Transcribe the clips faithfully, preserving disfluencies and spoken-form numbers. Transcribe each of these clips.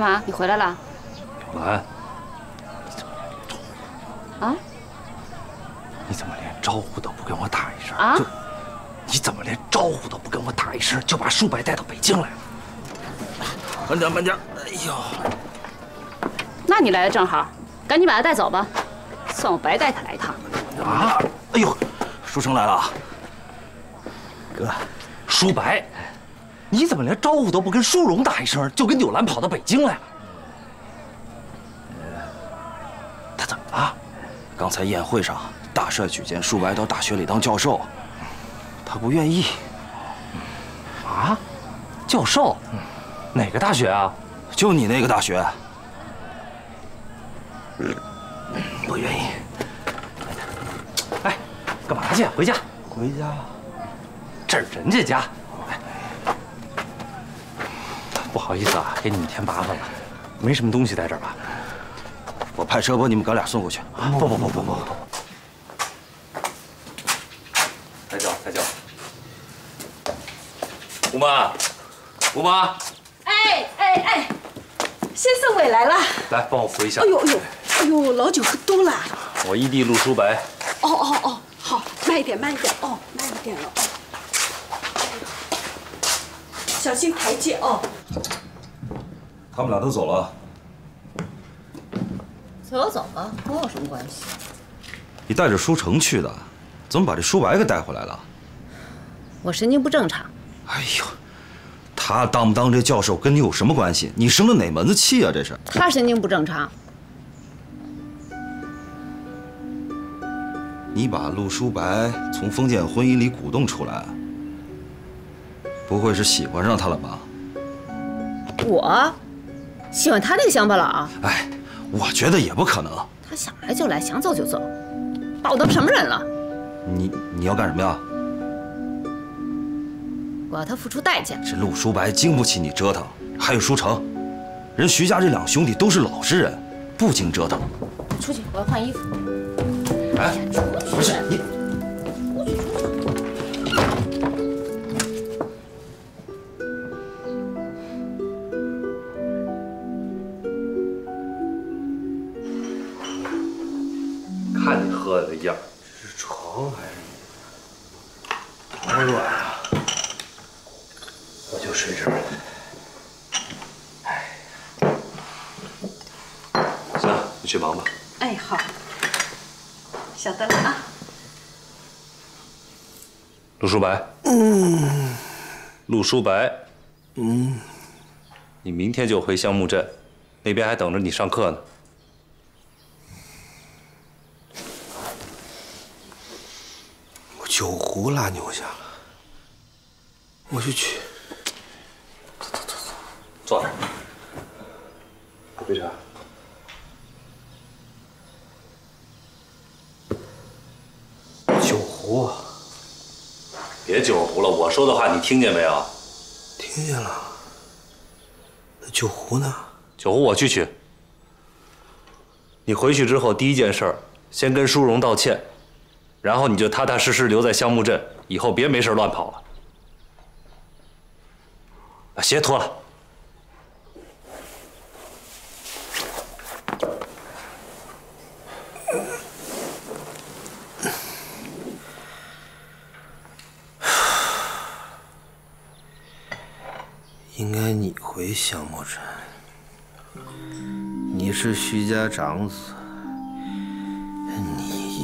干嘛？你回来了？小兰，你怎么连招呼啊？你怎么连招呼都不跟我打一声啊？就你怎么连招呼都不跟我打一声，就把树白带到北京来了？慢点，慢点！哎呦，那你来的正好，赶紧把他带走吧，算我白带他来一趟。啊！哎呦，书生来了啊！哥，书白。 你怎么连招呼都不跟淑荣打一声，就跟柳兰跑到北京来了？他怎么了？刚才宴会上，大帅举荐淑白到大学里当教授，他不愿意。啊？教授？哪个大学啊？就你那个大学。不愿意。哎，干嘛去？回家。回家。这是人家家。 不好意思啊，给你们添麻烦了，没什么东西在这儿吧？我派车把你们哥俩送过去。不不不不不！抬轿，抬轿！姑妈，姑妈！哎哎哎！先生伟来了，来帮我扶一下。哎呦哎呦哎呦，老酒喝多了。我义弟陆书白。哦哦哦，好，慢一点，慢一点，哦，慢一点了。 小心台阶哦！他们俩都走了，走就走吧，跟我有什么关系？你带着舒成去的，怎么把这舒白给带回来了？我神经不正常。哎呦，他当不当这教授跟你有什么关系？你生了哪门子气啊？这是他神经不正常。你把陆舒白从封建婚姻里鼓动出来。 不会是喜欢上他了吧？我喜欢他这个乡巴佬？哎，我觉得也不可能。他想来就来，想走就走，把我当什么人了？你你要干什么呀？我要他付出代价。这陆书白经不起你折腾，还有舒成，人徐家这两兄弟都是老实人，不经折腾。出去，我要换衣服。哎，不是你。 样，这是床还是床软啊？我就睡这儿。哎，行，你去忙吧。哎，好，晓得了啊。陆书白，嗯，陆书白，嗯，你明天就回香木镇，那边还等着你上课呢。 酒壶拉牛下了，我去取。走走走走，坐这儿。喝杯茶。酒壶，别酒壶了，我说的话你听见没有？听见了。那酒壶呢？酒壶我去取。你回去之后第一件事，先跟淑荣道歉。 然后你就踏踏实实留在香木镇，以后别没事乱跑了。把鞋脱了。应该你回香木镇，你是徐家长子。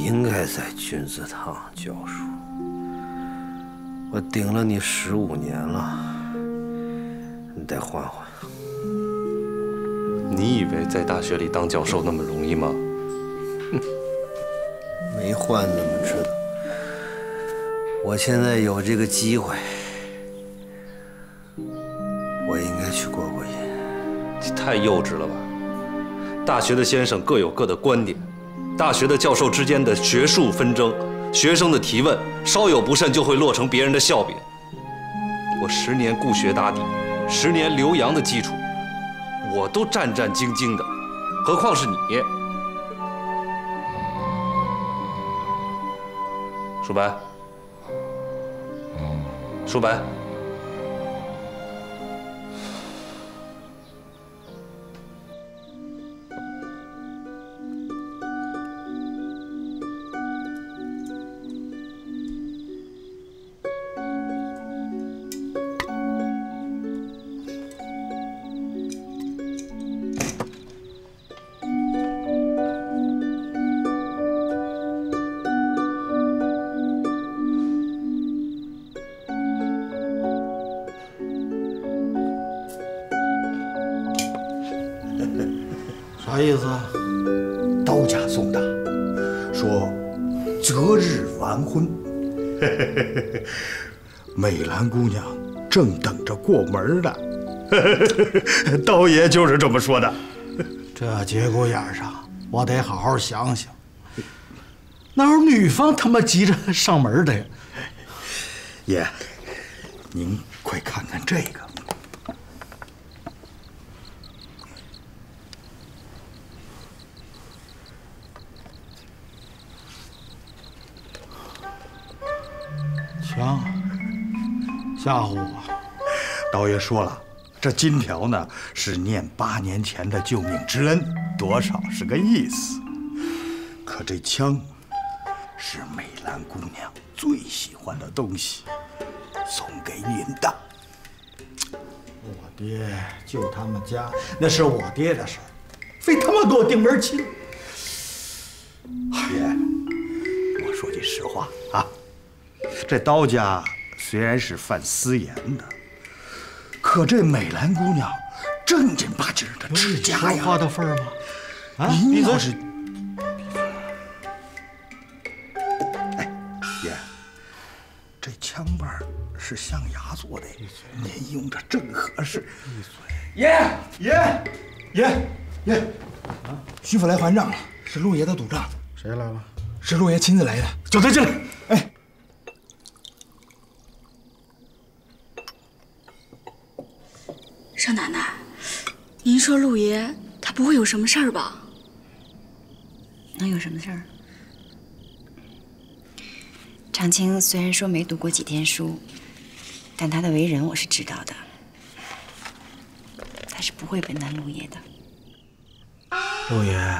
应该在君子堂教书，我顶了你十五年了，你得换换。你以为在大学里当教授那么容易吗？没换怎么知道？我现在有这个机会，我应该去过过瘾。你太幼稚了吧！大学的先生各有各的观点。 大学的教授之间的学术纷争，学生的提问，稍有不慎就会落成别人的笑柄。我十年顾学打底，十年留洋的基础，我都战战兢兢的，何况是你？舒白，舒白，啥意思啊？刀家送的，说择日完婚。美兰姑娘正等着过门呢。刀爷就是这么说的。这节骨眼上，我得好好想想。哪有女方他妈急着上门的呀？爷，您快看看这个。 行，吓唬我！道爷说了，这金条呢是念八年前的救命之恩，多少是个意思。可这枪是美兰姑娘最喜欢的东西，送给您的。我爹救他们家，那是我爹的事儿，非他妈给我定门亲。爷，我说句实话啊。 这刀家虽然是犯私盐的，可这美兰姑娘正经八经的持家呀，花的份儿吗？啊，您要是……哎，爷，这枪把是象牙做的，您用着正合适。爷爷爷爷，啊，徐府来还账了，是陆爷的赌账。谁来了？是陆爷亲自来的。酒菜进来。哎。 少奶奶，您说陆爷他不会有什么事儿吧？能有什么事儿？长青虽然说没读过几天书，但他的为人我是知道的，他是不会为难陆爷的。陆爷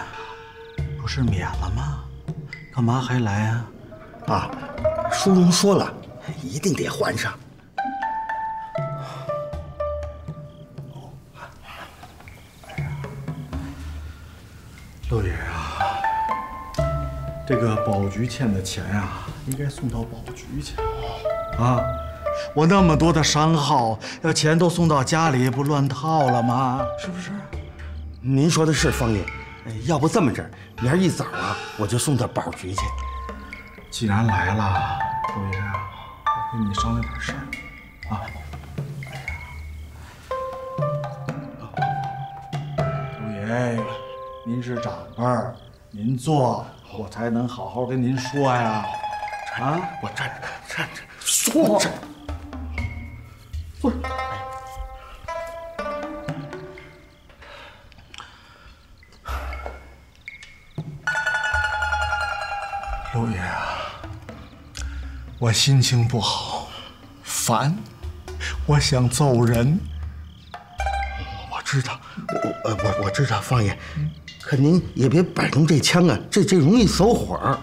不是免了吗？干嘛还来啊？爸，书中说了，一定得还上。 陆爷啊，这个保局欠的钱啊，应该送到保局去啊！我那么多的商号，要钱都送到家里，不乱套了吗？是不是？您说的是，方爷。要不这么着，明儿一早啊，我就送到保局去。既然来了，陆爷啊，我跟你商量点事儿啊。 您是长辈儿，您坐，我才能好好跟您说呀。啊，我站着，站着，坐着，坐着。陆爷啊，我心情不好，烦，我想揍人。我知道，我我我知道，方爷。 可您也别摆弄这枪啊，这这容易走火。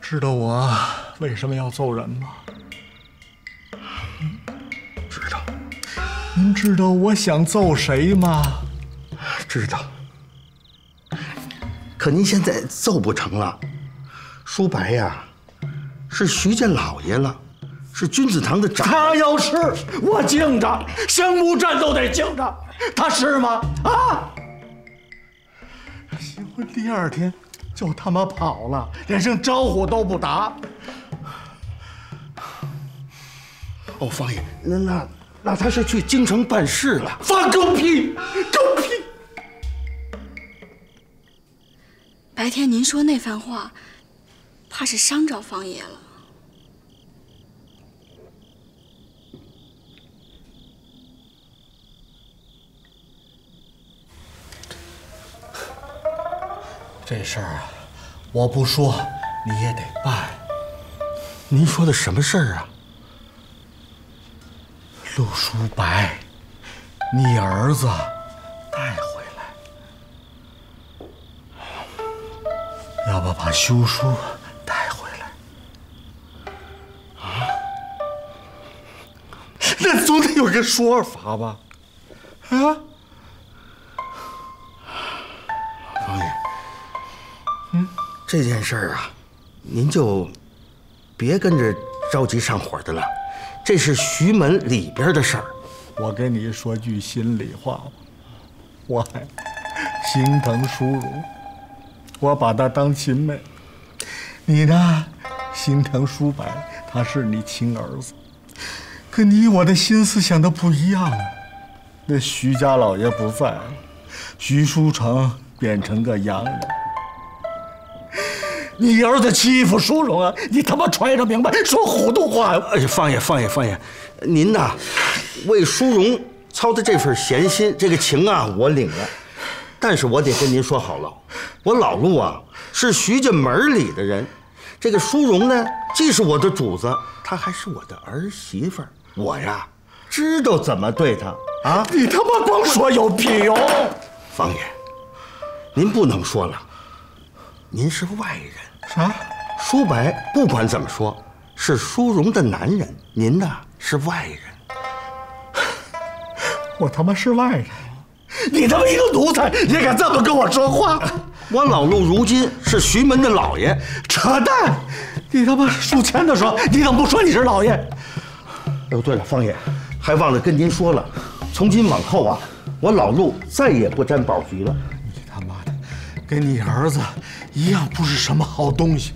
知道我为什么要揍人吗？知道。您知道我想揍谁吗？知道。可您现在揍不成了。说白呀，是徐家老爷了，是君子堂的长。他要是我敬着，生无战斗得敬着，他是吗？啊！ 结婚第二天就他妈跑了，连声招呼都不打。哦，方爷，那那那他是去京城办事了。放狗屁，狗屁！白天您说那番话，怕是伤着方爷了。这事儿啊，我不说你也得办。您说的什么事儿啊？陆书白，你儿子带回来，要不把休书带回来？啊？那总得有个说法吧？啊？ 这件事儿啊，您就别跟着着急上火的了，这是徐门里边的事儿。我跟你说句心里话，我还心疼淑茹，我把她当亲妹；你呢，心疼淑白，他是你亲儿子。可你我的心思想的不一样啊！那徐家老爷不在，徐书成变成个洋人。你儿子欺负淑荣啊！你他妈揣着明白说糊涂话呀！哎呀，放下，放下，放下！您呐，为淑荣操的这份闲心，这个情啊，我领了。 但是我得跟您说好了，我老陆啊是徐家门里的人，这个淑荣呢既是我的主子，她还是我的儿媳妇儿，我呀知道怎么对她啊！你他妈光说有屁用！方爷，您不能说了，您是外人。啥？淑白不管怎么说是淑荣的男人，您呢是外人。我他妈是外人。 你他妈一个奴才也敢这么跟我说话！我老陆如今是徐门的老爷，扯淡！你他妈数钱的时候，你怎么不说你是老爷？哦，对了，方爷，还忘了跟您说了，从今往后啊，我老陆再也不沾宝局了。你他妈的，跟你儿子一样，不是什么好东西。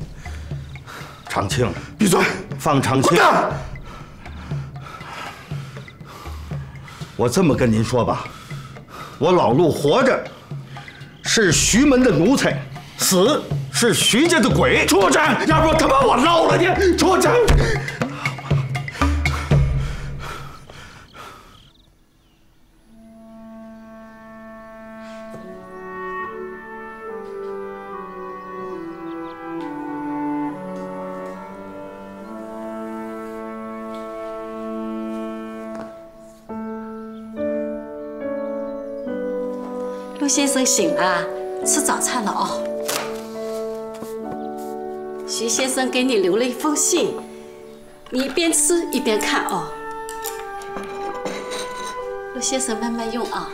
长青，闭嘴！放长青！我这么跟您说吧。 我老陆活着是徐门的奴才，死是徐家的鬼。出去，要不他妈我捞了你！出去！先生醒了，吃早餐了哦。徐先生给你留了一封信，你一边吃一边看哦。陆先生慢慢用啊。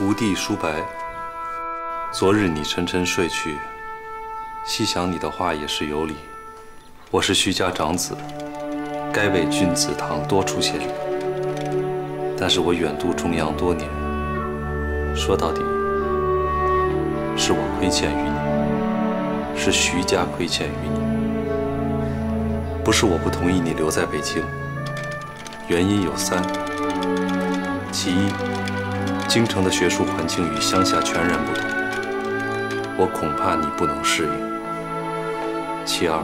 吾弟淑白，昨日你沉沉睡去。 细想你的话也是有理，我是徐家长子，该为君子堂多出些力。但是我远渡中洋多年，说到底，是我亏欠于你，是徐家亏欠于你。不是我不同意你留在北京，原因有三：其一，京城的学术环境与乡下全然不同，我恐怕你不能适应。 其二，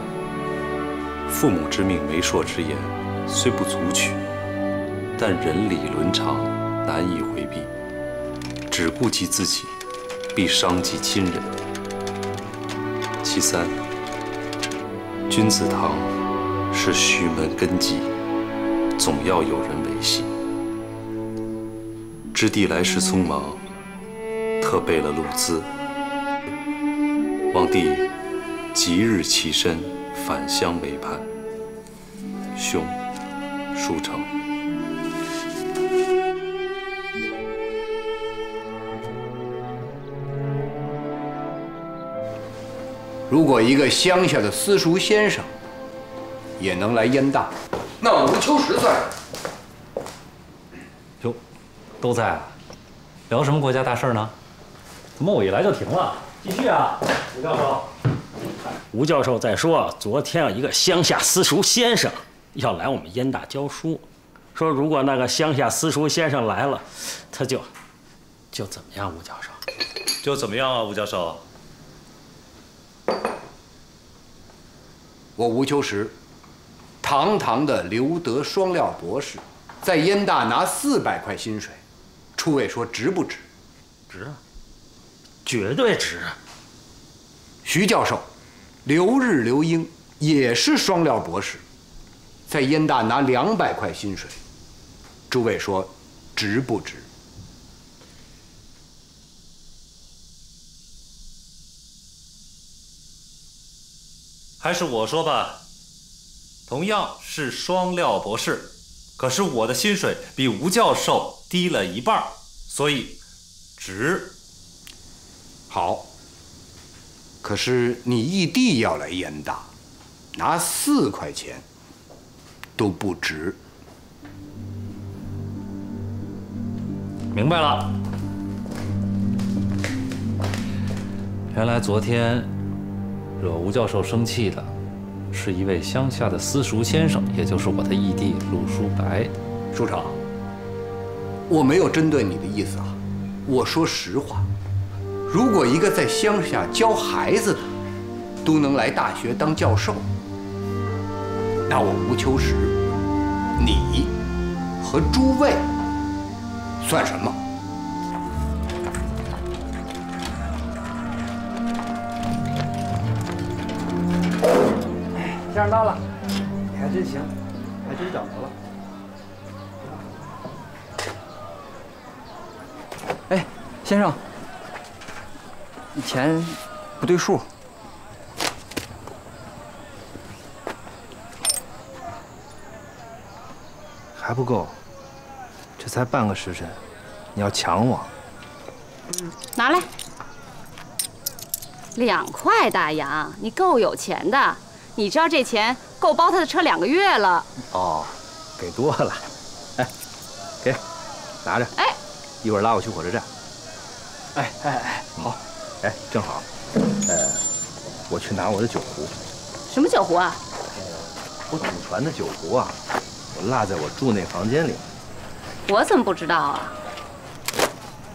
父母之命，媒妁之言，虽不足取，但人理伦常，难以回避。只顾及自己，必伤及亲人。其三，君子堂是徐门根基，总要有人维系。知弟来时匆忙，特备了路资，望弟 即日起身返乡为盼，兄，书成。如果一个乡下的私塾先生也能来燕大，那我吴秋实算什么？哟，都在啊，聊什么国家大事呢？怎么我一来就停了？继续啊，吴教授。 吴教授在说，昨天有一个乡下私塾先生要来我们燕大教书，说如果那个乡下私塾先生来了，他就就怎么样？吴教授，就怎么样啊？吴教授，我吴秋实，堂堂的留德双料博士，在燕大拿四百块薪水，诸位说值不值？值啊，绝对值啊！徐教授。 刘日、刘英也是双料博士，在燕大拿两百块薪水，诸位说值不值？还是我说吧，同样是双料博士，可是我的薪水比吴教授低了一半，所以值。好。可是你义弟要来严打，拿四块钱都不值。明白了。原来昨天惹吴教授生气的，是一位乡下的私塾先生，也就是我的义弟陆书白。署长，我没有针对你的意思啊，我说实话。 如果一个在乡下教孩子的都能来大学当教授，那我吴秋实、你和诸位算什么？相到了，你还真行，还真找着了。哎，先生。 以前不对数，还不够，这才半个时辰，你要抢我？嗯，拿来，两块大洋，你够有钱的，你知道这钱够包他的车两个月了。哦，给多了，哎，给，拿着，哎，一会儿拉我去火车站。哎哎哎，好。 哎，正好，呃，我去拿我的酒壶。什么酒壶啊？我祖传的酒壶啊，我落在我住那房间里。我怎么不知道啊？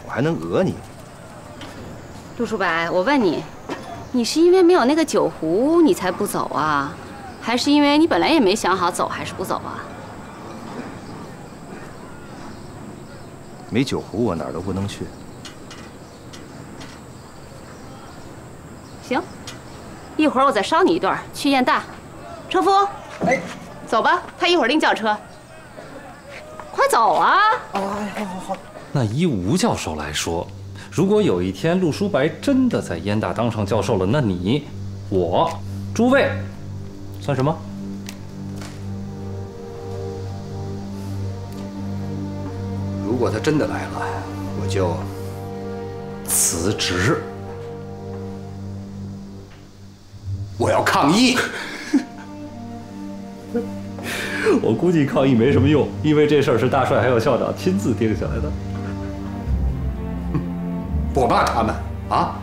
我还能讹你？陆书白，我问你，你是因为没有那个酒壶你才不走啊，还是因为你本来也没想好走还是不走啊？没酒壶我哪儿都不能去。 行，一会儿我再捎你一段去燕大。车夫，哎，走吧，他一会儿另叫车。快走啊！哦，好好好。那依吴教授来说，如果有一天陆书白真的在燕大当上教授了，那你、我、诸位，算什么？如果他真的来了，我就辞职。 我要抗议！我估计抗议没什么用，因为这事儿是大帅还有校长亲自定下来的。我骂他们啊，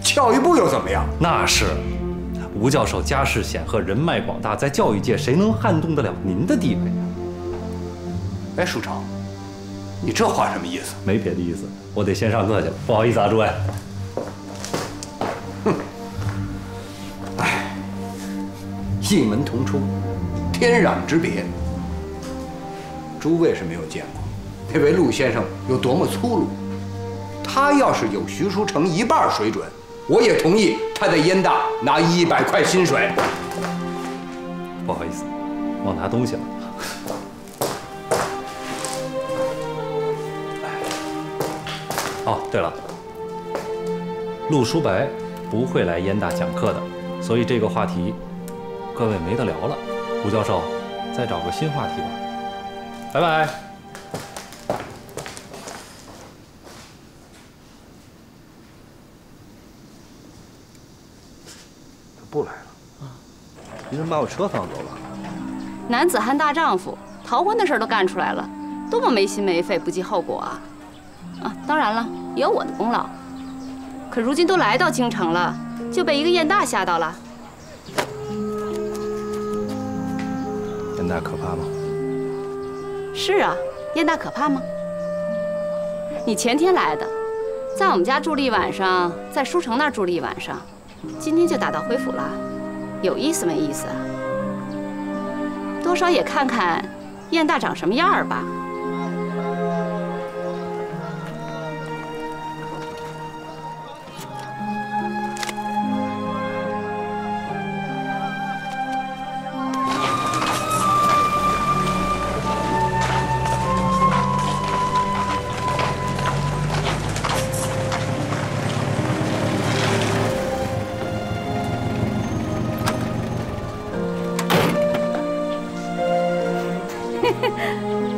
跳一步又怎么样？那是，吴教授家世显赫，人脉广大，在教育界谁能撼动得了您的地位？哎，署长，你这话什么意思？没别的意思，我得先上课去了，不好意思啊，诸位。 异门同出，天壤之别。诸位是没有见过那位陆先生有多么粗鲁。他要是有徐书成一半水准，我也同意他在燕大拿一百块薪水。不好意思，忘拿东西了。哦，对了，陆书白不会来燕大讲课的，所以这个话题。 各位没得聊了，吴教授，再找个新话题吧，拜拜。他不来了啊？你怎么把我车放走了？男子汉大丈夫，逃婚的事都干出来了，多么没心没肺、不计后果啊！啊，当然了，也有我的功劳。可如今都来到京城了，就被一个燕大吓到了。 燕大可怕吗？是啊，燕大可怕吗？你前天来的，在我们家住了一晚上，在书城那儿住了一晚上，今天就打道回府了，有意思没意思啊？多少也看看燕大长什么样儿吧。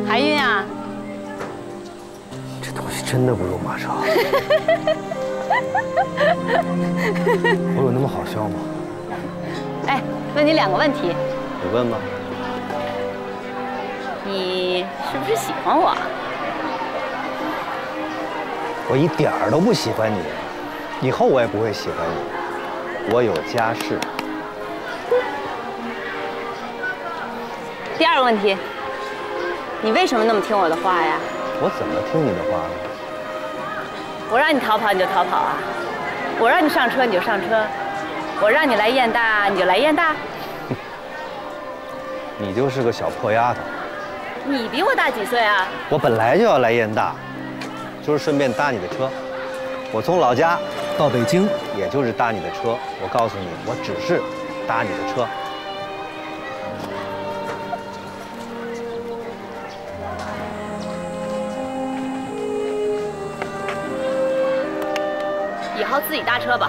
韩云啊，这东西真的不如马超。我有那么好笑吗？哎，问你两个问题。你问吧。你是不是喜欢我？我一点儿都不喜欢你，以后我也不会喜欢你。我有家室。第二个问题，你为什么那么听我的话呀？我怎么听你的话了？ 我让你逃跑你就逃跑啊！我让你上车你就上车，我让你来燕大你就来燕大。你就是个小破丫头。你比我大几岁啊？我本来就要来燕大，就是顺便搭你的车。我从老家到北京，也就是搭你的车。我告诉你，我只是搭你的车。以后自己搭车吧。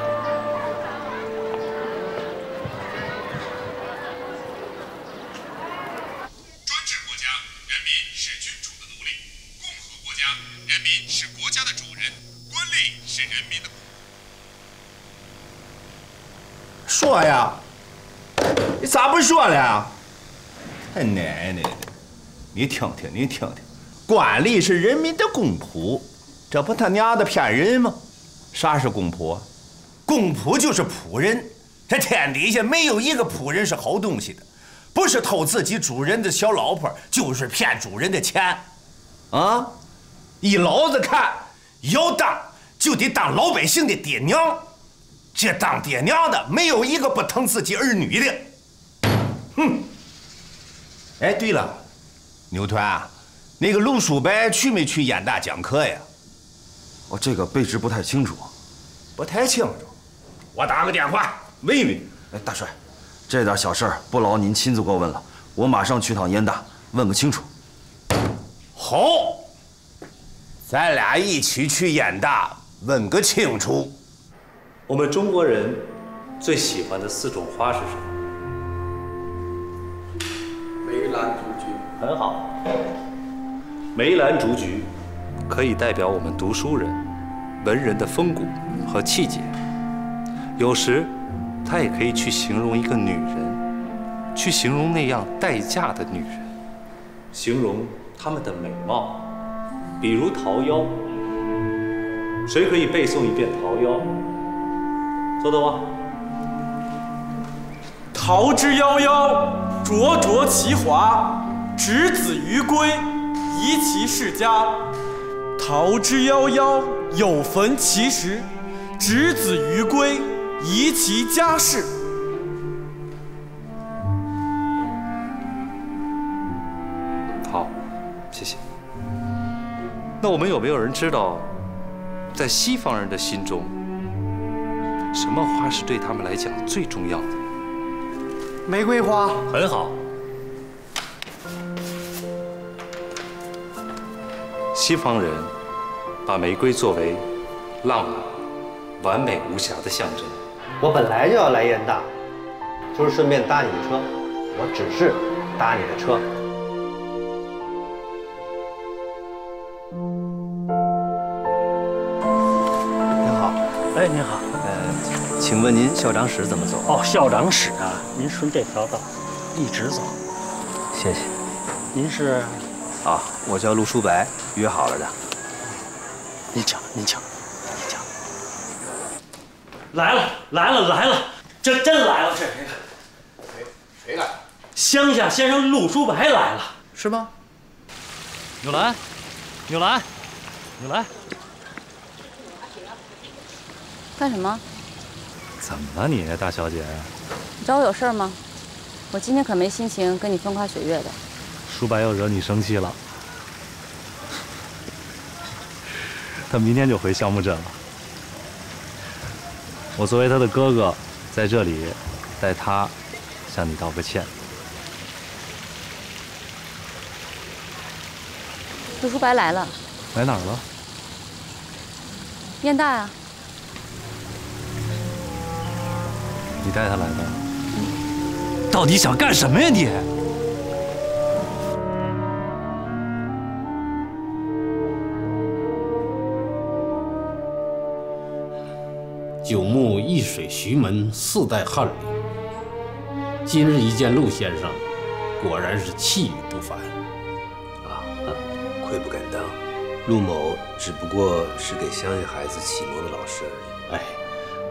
专制国家，人民是君主的奴隶；共和国家，人民是国家的主人；官吏是人民的仆人。说呀，你咋不说了？他奶奶的！你听听，你听听，官吏是人民的公仆，这不他娘的骗人吗？ 啥是公仆？公仆就是仆人。这天底下没有一个仆人是好东西的，不是偷自己主人的小老婆，就是骗主人的钱。啊！依老子看，要当就得当老百姓的爹娘。这当爹娘的没有一个不疼自己儿女的。哼！哎，对了，牛团、啊，那个陆叔伯去没去燕大讲课呀？ 我这个卑职不太清楚，不太清楚。我打个电话问问。哎，大帅，这点小事儿不劳您亲自过问了，我马上去趟燕大问个清楚。好，咱俩一起去燕大问个清楚。我们中国人最喜欢的四种花是什么？梅兰竹菊。很好，梅兰竹菊。 可以代表我们读书人、文人的风骨和气节。有时，它也可以去形容一个女人，去形容那样待嫁的女人，形容她们的美貌。比如《桃夭》，谁可以背诵一遍《桃夭》？豆豆啊，桃之夭夭，灼灼其华，执子于归，宜其室家。 桃之夭夭，有逢其实；执子于归，宜其家室。好，谢谢。那我们有没有人知道，在西方人的心中，什么花是对他们来讲最重要的？玫瑰花。很好。 西方人把玫瑰作为浪漫、完美无瑕的象征。我本来就要来燕大，就是顺便搭你的车。我只是搭你的车。您好，哎，您好，呃，请问您校长室怎么走？哦，校长室啊，您顺这条道一直走。谢谢。您是？ 啊，我叫陆书白，约好了的。您请，您请，您请。来了，来了，来了，这真来了，这谁来？谁谁来？乡下先生陆书白来了，是吗？纽兰，纽兰，纽兰，干什么？怎么了你，大小姐？你找我有事吗？我今天可没心情跟你风花雪月的。 书白又惹你生气了，他明天就回橡木镇了。我作为他的哥哥，在这里代他向你道个歉。陆书白来了，来哪儿了？燕大啊。你带他来的？嗯、到底想干什么呀你？九牧易水徐门四代翰林。今日一见陆先生，果然是气宇不凡。啊，愧不敢当，陆某只不过是给乡下孩子启蒙的老师而已。哎，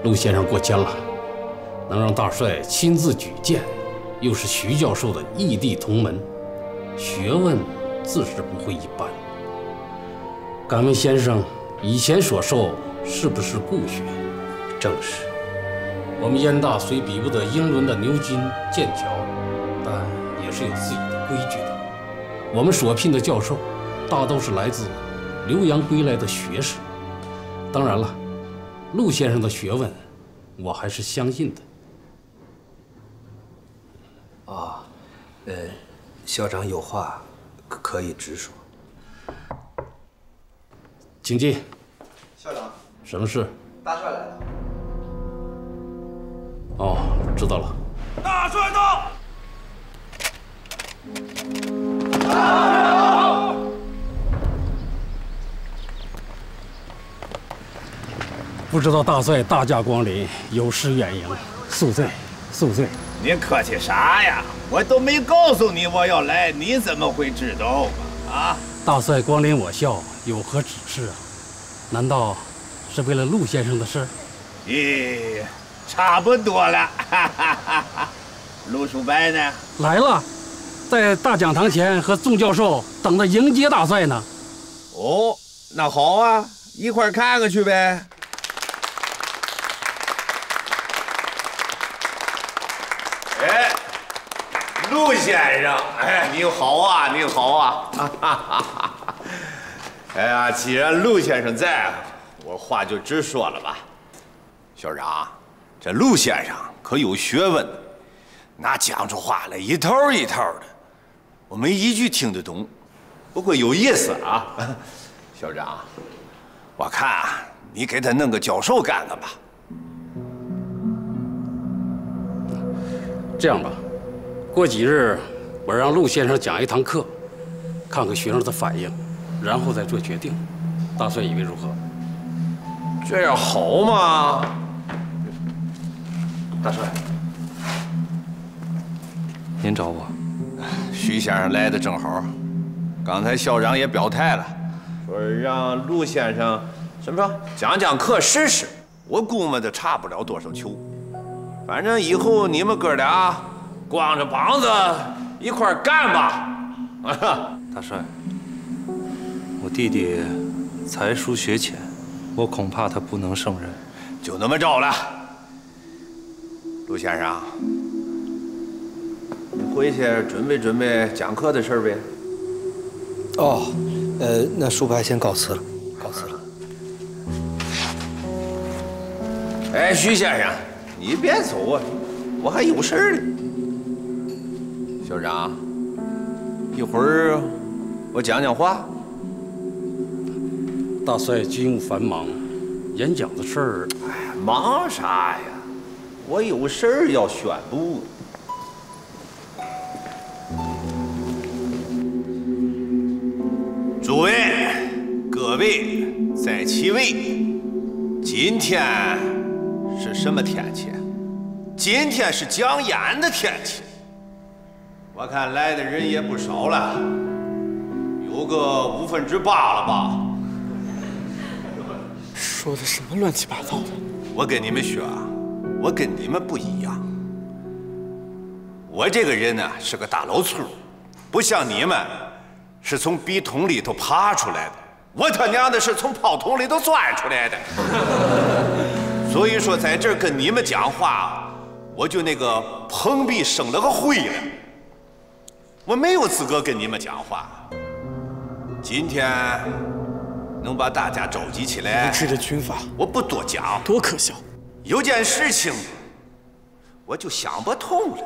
陆先生过谦了，能让大帅亲自举荐，又是徐教授的异地同门，学问自是不会一般。敢问先生，以前所授是不是故学？正是。我们燕大虽比不得英伦的牛津、剑桥，但也是有自己的规矩的。我们所聘的教授，大都是来自留洋归来的学士。当然了，陆先生的学问，我还是相信的。啊，呃，校长有话可可以直说。 请进。校长，什么事？大帅来了。哦，知道了。大帅到！大帅到！不知道大帅大驾光临，有失远迎，恕罪，恕罪。你客气啥呀？我都没告诉你我要来，你怎么会知道啊？ 大帅光临我校，有何指示啊？难道是为了陆先生的事？咦，差不多了。哈哈哈哈。陆叔伯呢？来了，在大讲堂前和众教授等着迎接大帅呢。哦，那好啊，一块看看去呗。哎。 陆先生，哎，你好啊，你好啊！哎呀，既然陆先生在，我话就直说了吧。校长，这陆先生可有学问，那讲出话来一套一套的，我没一句听得懂。不过有意思啊，校长，我看啊，你给他弄个教授干干吧。这样吧。 过几日，我让陆先生讲一堂课，看看学生的反应，然后再做决定。大帅以为如何？这样好吗？大帅，您找我？徐先生来的正好，刚才校长也表态了，说让陆先生什么讲讲课试试。我估摸着差不了多少球，反正以后你们哥俩。 光着膀子一块干吧！啊，大帅，我弟弟才疏学浅，我恐怕他不能胜任，就那么着了。陆先生，你回去准备准备讲课的事呗。哦，呃，那叔伯先告辞了，告辞了。哎，徐先生，你别走啊，我还有事儿呢。 校长，一会儿我讲讲话。大帅军务繁忙，演讲的事儿，哎，忙啥呀？我有事儿要宣布。诸位、各位在其位，今天是什么天气？今天是讲演的天气。 我看来的人也不少了，有个五分之八了吧？说的什么乱七八糟的！我跟你们说，我跟你们不一样。我这个人呢是个大老粗，不像你们，是从笔筒里头爬出来的。我他娘的是从炮筒里头钻出来的。所以说，在这儿跟你们讲话，我就那个蓬荜生了个灰了。 我没有资格跟你们讲话。今天能把大家召集起来，无知的军阀，我不多讲，多可笑！有件事情我就想不通了，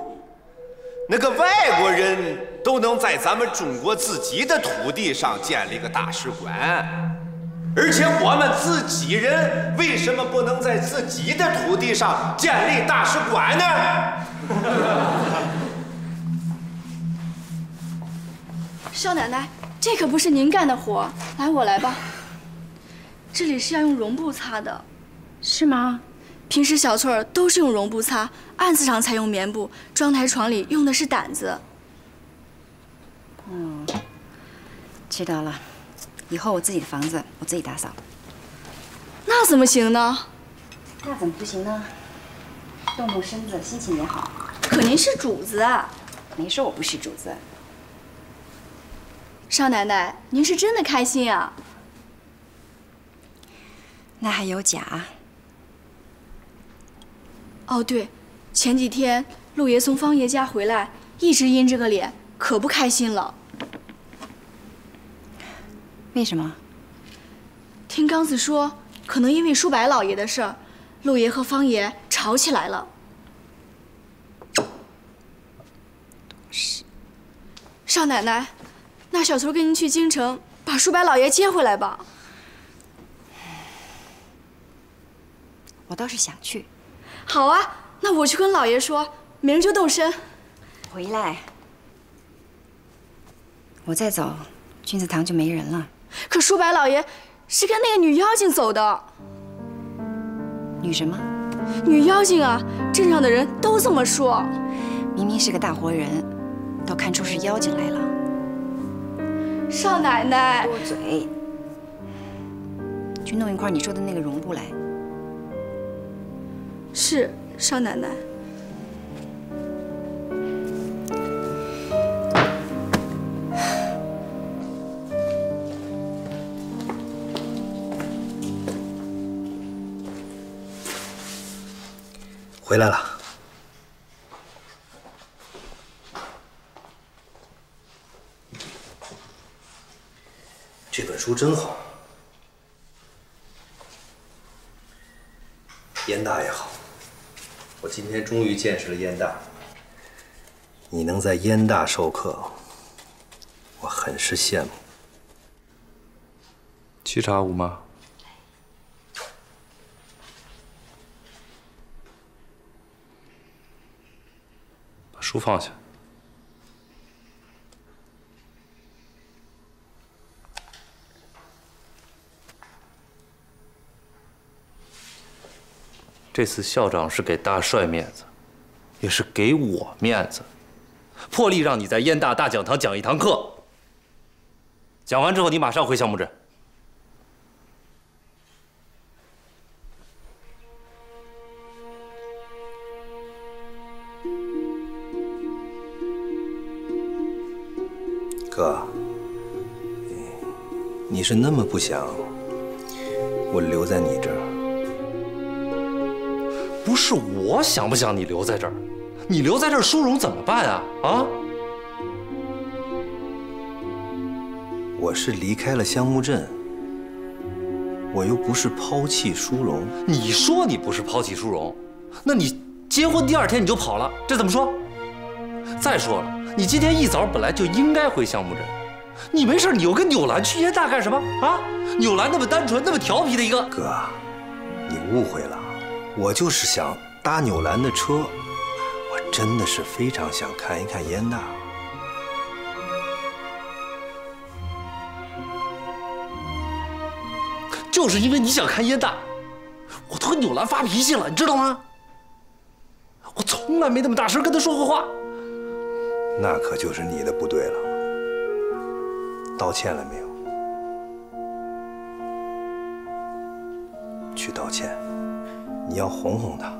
那个外国人都能在咱们中国自己的土地上建立一个大使馆，而且我们自己人为什么不能在自己的土地上建立大使馆呢？少奶奶，这可不是您干的活，来，我来吧。这里是要用绒布擦的，是吗？平时小翠儿都是用绒布擦，案子上才用棉布，妆台床里用的是掸子。嗯，知道了。以后我自己的房子我自己打扫。那怎么行呢？那怎么不行呢？动动身子，心情也好。可您是主子啊。没说我不是主子。少奶奶，您是真的开心啊？那还有假？ 哦，对，前几天陆爷从方爷家回来，一直阴着个脸，可不开心了。为什么？听刚子说，可能因为叔伯老爷的事儿，陆爷和方爷吵起来了。是。少奶奶，那小翠跟您去京城，把叔伯老爷接回来吧。我倒是想去。 好啊，那我去跟老爷说，明儿就动身。回来，我再走，君子堂就没人了。可叔伯老爷是跟那个女妖精走的。女什么？女妖精啊！镇上的人都这么说。明明是个大活人，都看出是妖精来了。少奶奶，多嘴。去弄一块你说的那个绒布来。 是少奶奶。回来了。这本书真好，严大爷好。 我今天终于见识了燕大，你能在燕大授课，我很是羡慕。沏茶，五妈。把书放下。这次校长是给大帅面子，也是给我面子，破例让你在燕大大讲堂讲一堂课。讲完之后，你马上回橡木镇。哥，你是那么不想我留在你这儿？ 不是我想不想你留在这儿，你留在这儿殊荣怎么办啊？啊！我是离开了香木镇，我又不是抛弃殊荣。你说你不是抛弃殊荣，那你结婚第二天你就跑了，这怎么说？再说了，你今天一早本来就应该回香木镇，你没事你又跟纽兰去燕大干什么啊？纽兰那么单纯，那么调皮的一个哥，你误会了。 我就是想搭纽兰的车，我真的是非常想看一看燕大。就是因为你想看燕大，我都跟纽兰发脾气了，你知道吗？我从来没那么大声跟他说过话。那可就是你的不对了。道歉了没有？去道歉。 你要哄哄他。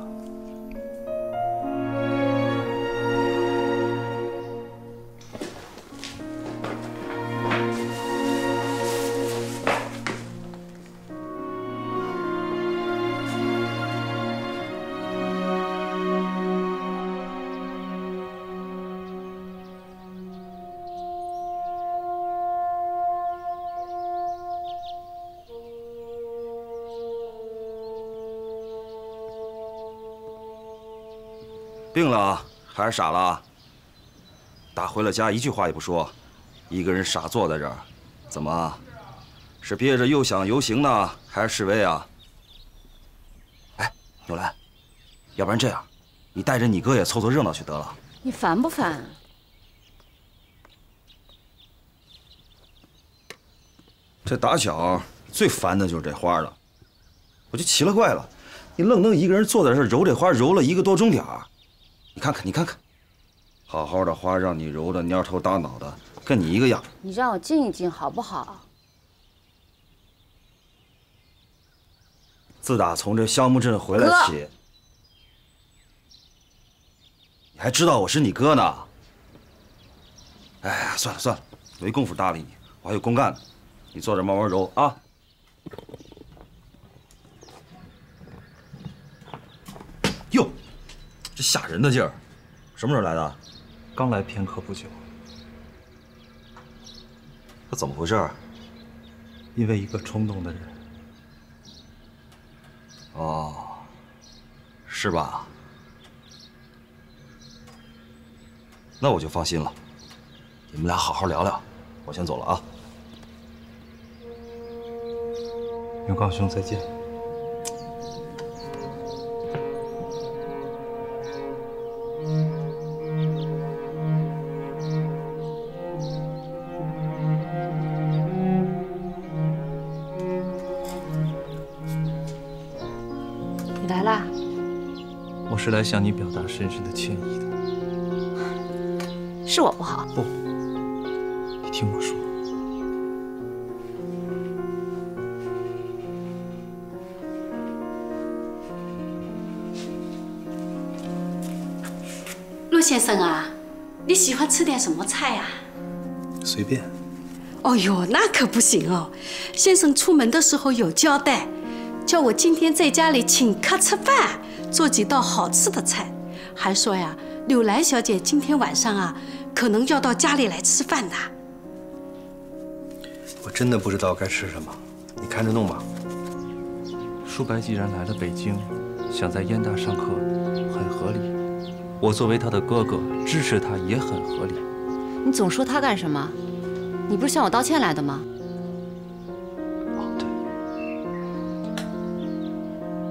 病了啊，还是傻了啊？打回了家一句话也不说，一个人傻坐在这儿，怎么？是憋着又想游行呢，还是示威啊？哎，纽兰，要不然这样，你带着你哥也凑凑热闹去得了。你烦不烦？这打小最烦的就是这花了，我就奇了怪了，你愣愣一个人坐在这儿揉这花，揉了一个多钟点儿。你看看，你看看，好好的花让你揉的蔫头耷脑的，跟你一个样。你让我静一静好不好？自打从这香木镇回来起，你还知道我是你哥呢？哎呀，算了算了，没工夫搭理你，我还有公干呢。你坐这慢慢揉啊。 哟，这吓人的劲儿，什么时候来的？刚来偏科不久。这怎么回事啊？因为一个冲动的人。哦，是吧？那我就放心了。你们俩好好聊聊，我先走了啊。永刚兄，再见。 是来向你表达深深的歉意的，是我不好。不，你听我说，陆先生啊，你喜欢吃点什么菜啊？随便。哦呦，那可不行哦！先生出门的时候有交代，叫我今天在家里请客吃饭。 做几道好吃的菜，还说呀，柳兰小姐今天晚上啊，可能要到家里来吃饭的。我真的不知道该吃什么，你看着弄吧。舒白既然来了北京，想在燕大上课，很合理。我作为他的哥哥，支持他也很合理。你总说他干什么？你不是向我道歉来的吗？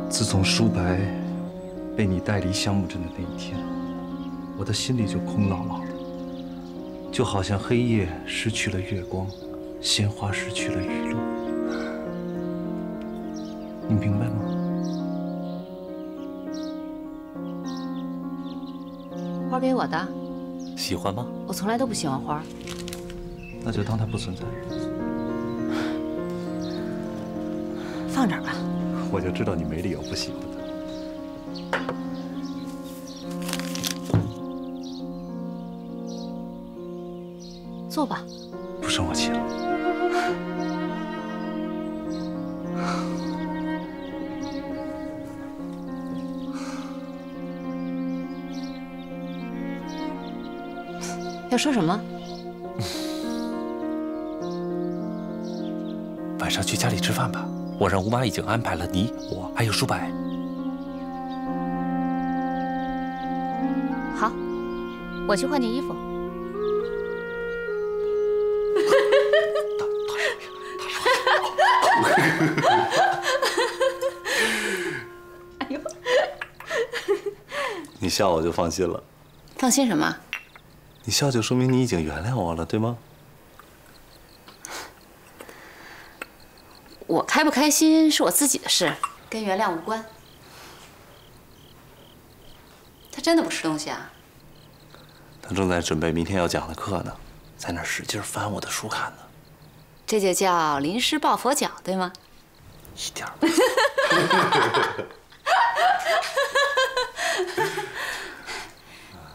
自从舒白被你带离香木镇的那一天，我的心里就空落落的，就好像黑夜失去了月光，鲜花失去了雨露。你明白吗？花给我的，喜欢吗？我从来都不喜欢花，那就当它不存在，放这儿吧。 我就知道你没理由不喜欢他。坐吧。不生我气了。要说什么？晚上去家里吃饭吧。 我让吴妈已经安排了你、我还有舒白。好，我去换件衣服。哎呦！你笑我就放心了。放心什么？你笑就说明你已经原谅我了，对吗？ 我开不开心是我自己的事，跟原谅无关。他真的不吃东西啊？他正在准备明天要讲的课呢，在那使劲翻我的书看呢。这就叫临时抱佛脚，对吗？一点儿。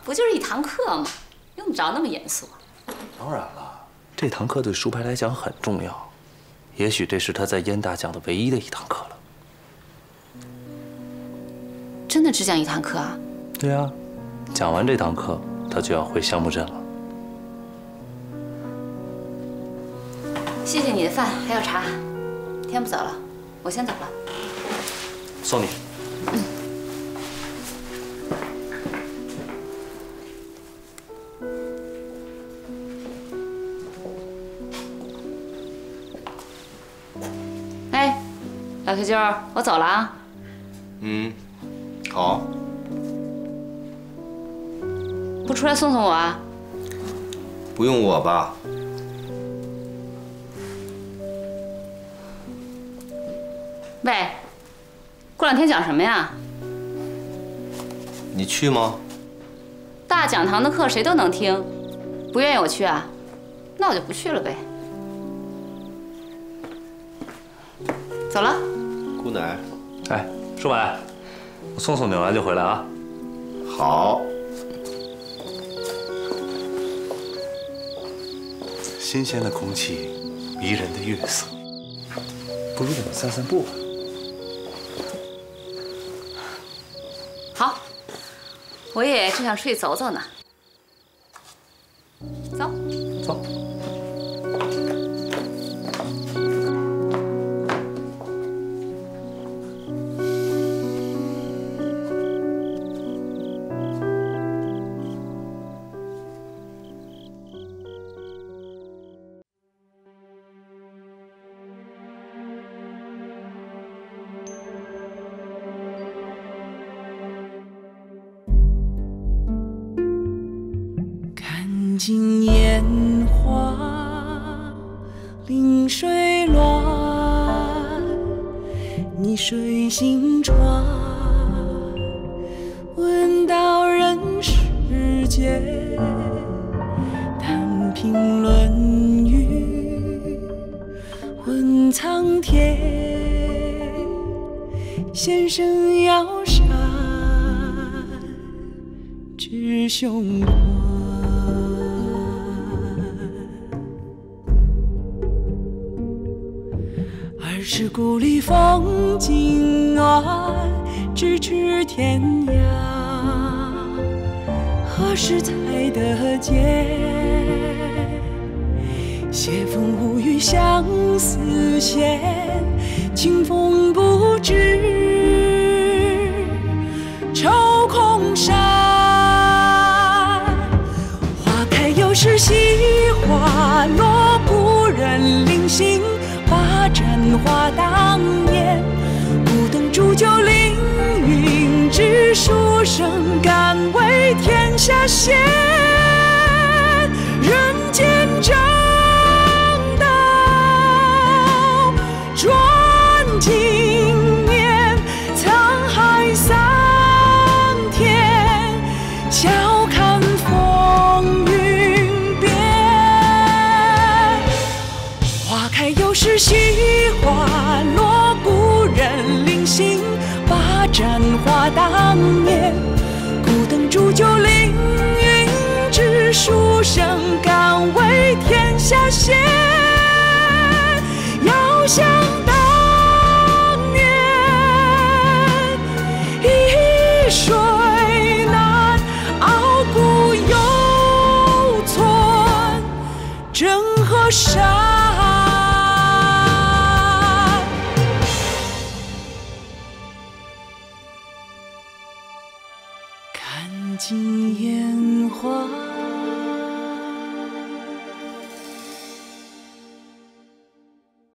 不就是一堂课吗？用不着那么严肃。当然了，这堂课对舒白来讲很重要。 也许这是他在燕大讲的唯一的一堂课了。真的只讲一堂课啊？对啊，讲完这堂课，他就要回香木镇了。谢谢你的饭还有茶，天不早了，我先走了。送你。嗯。 老铁舅，我走了啊。嗯，好。不出来送送我啊？不用我吧。喂，过两天讲什么呀？你去吗？大讲堂的课谁都能听，不愿意我去啊？那我就不去了呗。走了。姑奶，哎，舒婉，我送送你完就回来啊。好。 新鲜的空气，迷人的月色，不如我们散散步吧。好，我也正想出去走走呢。走，走。看尽烟花临水乱，逆水行船，闻道人世间，谈评《论语》混苍天，先生要善知凶恶。 是故里风景岸，咫尺天涯。何时才得见？斜风无语相思闲，清风不知愁空山。花开又是惜花落，故人临行。 把战花当年，不等煮酒凌云志，书生敢为天下先。人间正道转经年，沧海桑田，笑看风云变。花开又是惜。 花落，故人临行，把战花当年。孤灯煮酒凌云志，书生敢为天下先。遥想当年，一水难傲骨犹存，正河山。 看尽烟花。